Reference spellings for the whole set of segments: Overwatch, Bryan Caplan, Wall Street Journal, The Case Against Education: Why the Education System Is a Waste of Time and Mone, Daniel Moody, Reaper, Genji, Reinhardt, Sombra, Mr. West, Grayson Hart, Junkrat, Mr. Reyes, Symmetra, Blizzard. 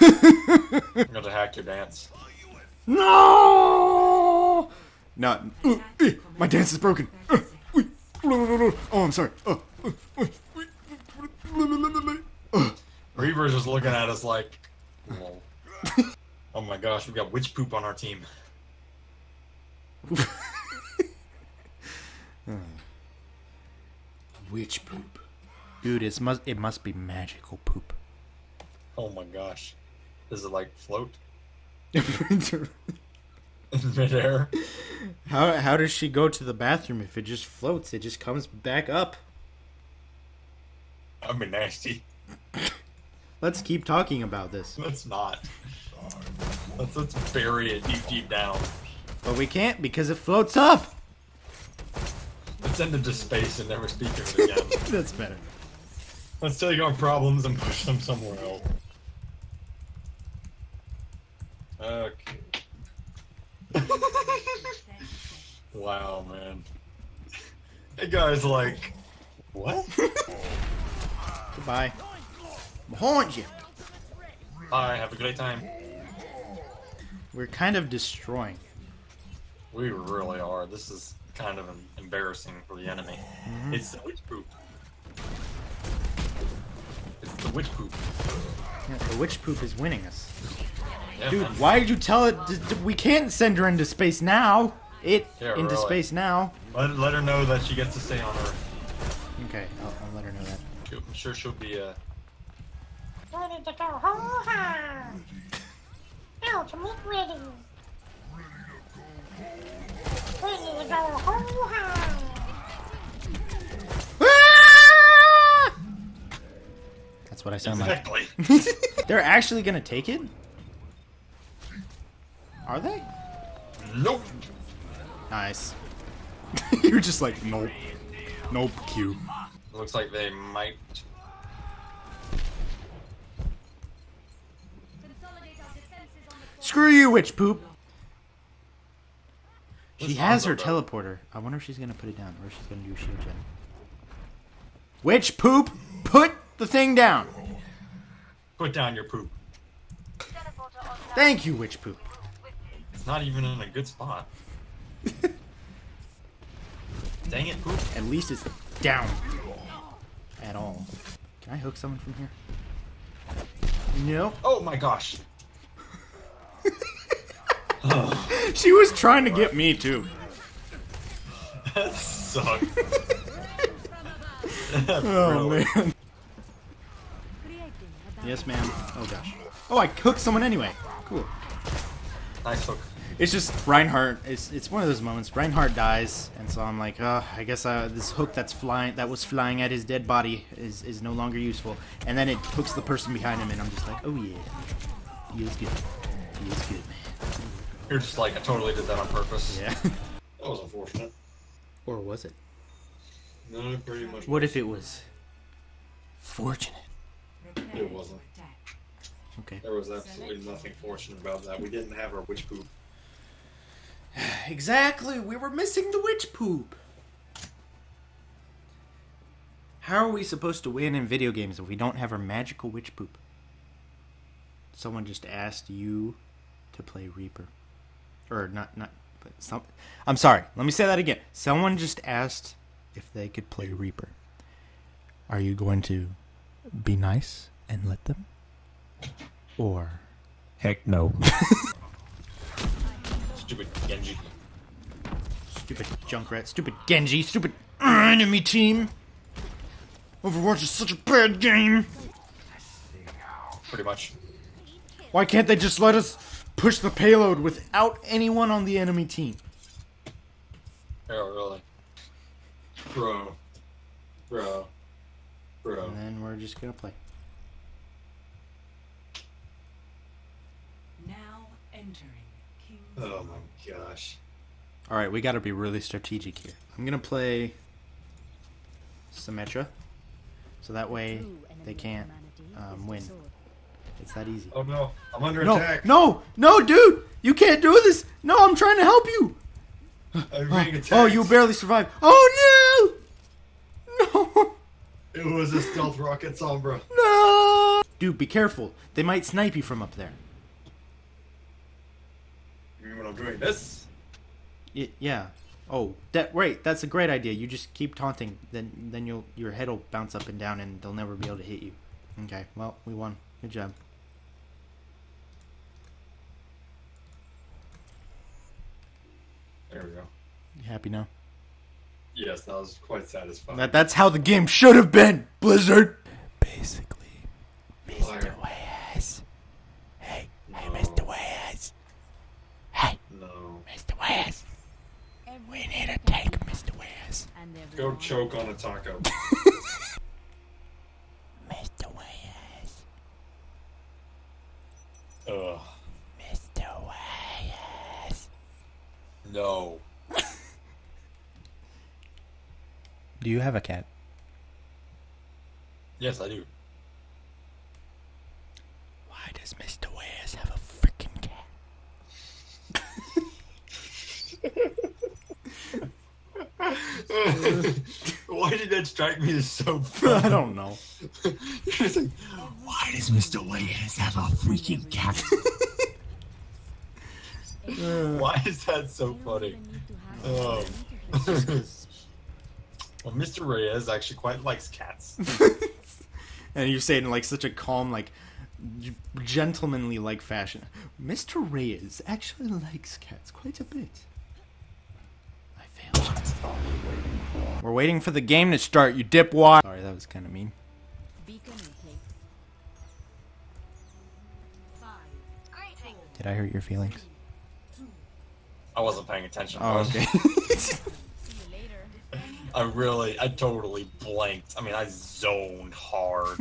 I'm gonna hack your dance. No! Not. My dance is broken. Oh, I'm sorry. Reaper's just looking at us like, lol. Oh my gosh, we've got witch poop on our team. Witch poop. Dude, it must be magical poop. Oh my gosh. Does it like float? In midair? How does she go to the bathroom if it just floats? It just comes back up. That'd be nasty. Let's keep talking about this. Let's not. Let's bury it deep down. But we can't because it floats up. Let's send it to space and never speak of it again. That's better. Let's take our problems and push them somewhere else. Okay. Wow, man. That guy's like, what? Goodbye. I'm haunt you. Bye, have a great time. We're kind of destroying it. We really are. This is kind of embarrassing for the enemy. Mm-hmm. It's the witch poop. It's the witch poop. Yeah, the witch poop is winning us. Yeah, dude, man. Why did you tell it? We can't send her into space now. Space now. Let her know that she gets to stay on Earth. Okay, I'll let her know that. I'm sure she'll be ready to go home. Now to meet ready. That's what I sound exactly. Like. They're actually gonna take it? Are they? Nope. Nice. You're just like, nope. Nope, Q. Looks like they might. Screw you, witch poop. She has her teleporter. I wonder if she's gonna put it down or if she's gonna do a shield gen. Witch poop, put the thing down. Put down your poop. Thank you, witch poop. It's not even in a good spot. Dang it, poop. At least it's down. At all. Can I hook someone from here? No. Oh my gosh. Oh. She was trying to get me too. That sucks. Oh man. Yes, ma'am. Oh gosh. Oh, I hooked someone anyway. Cool. Nice hook. It's just Reinhardt. It's one of those moments. Reinhardt dies, and so I'm like, I guess this hook that was flying at his dead body is no longer useful. And then it hooks the person behind him, and I'm just like, oh yeah, feels good. Feels good, man. You're just like, I totally did that on purpose. Yeah. That was unfortunate. Or was it? No, pretty much. What if it was fortunate? It wasn't. Okay. There was absolutely nothing fortunate about that. We didn't have our witch poop. Exactly. We were missing the witch poop. How are we supposed to win in video games if we don't have our magical witch poop? Someone just asked you to play Reaper. Or not but some, I'm sorry. Let me say that again. Someone just asked if they could play Reaper. Are you going to be nice and let them? Or heck no. Stupid Genji. Stupid Junkrat. Stupid Genji. Stupid enemy team. Overwatch is such a bad game. Pretty much. Why can't they just let us push the payload without anyone on the enemy team? Oh, really? Bro. And then we're just gonna play. Now entering. Oh my gosh. Alright, we gotta be really strategic here. I'm gonna play Symmetra. So that way they can't win. It's that easy. Oh no, I'm under attack. No, dude! You can't do this! No, I'm trying to help you! I'm being attacked. Oh, you barely survived. Oh no! No! It was a stealth rocket, Sombra. No! Dude, be careful. They might snipe you from up there. You mean when I'm doing this? Yeah. Oh, right. That's a great idea. You just keep taunting. Then your head will bounce up and down and they'll never be able to hit you. Okay. Well, we won. Good job. There we go. You happy now? Yes, that was quite satisfying. That's how the game should have been, Blizzard! Basically, Mr. West. Hey, no. Hey, Mr. West. Hey, no. Mr. West. We need a tank, Mr. West. Go choke on a taco. Mr. West. Ugh. Mr. West. No. Do you have a cat? Yes, I do. Why does Mr. West have a freaking cat? Why did that strike me as so funny? I don't know. It's like, why does Mr. West have a freaking cat? Why is that so funny? Oh. Well, Mr. Reyes actually quite likes cats. And you're saying like such a calm, like gentlemanly like fashion. Mr. Reyes actually likes cats quite a bit. I failed. We're waiting for the game to start, you dipwad. Sorry, that was kind of mean. Did I hurt your feelings? I wasn't paying attention. Oh, okay. I totally blanked. I mean, I zoned hard.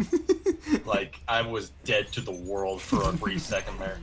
Like, I was dead to the world for a brief second there.